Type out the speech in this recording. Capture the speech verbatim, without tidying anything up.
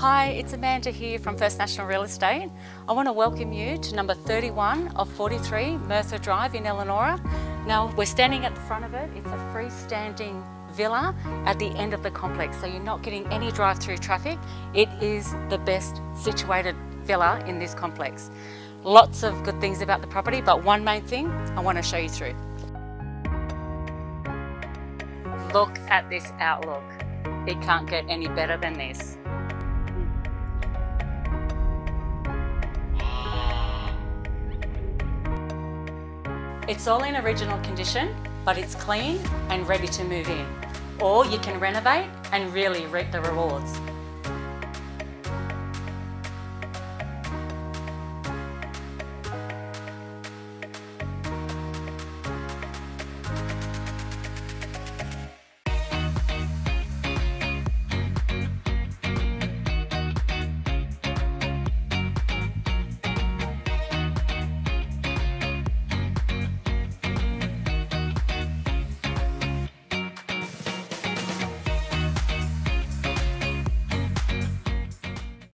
Hi, it's Amanda here from First National Real Estate. I want to welcome you to number thirty-one of forty-three Murtha Drive in Elanora. Now, we're standing at the front of it. It's a freestanding villa at the end of the complex, so you're not getting any drive-through traffic. It is the best situated villa in this complex. Lots of good things about the property, but one main thing I want to show you through. Look at this outlook. It can't get any better than this. It's all in original condition, but it's clean and ready to move in. Or you can renovate and really reap the rewards.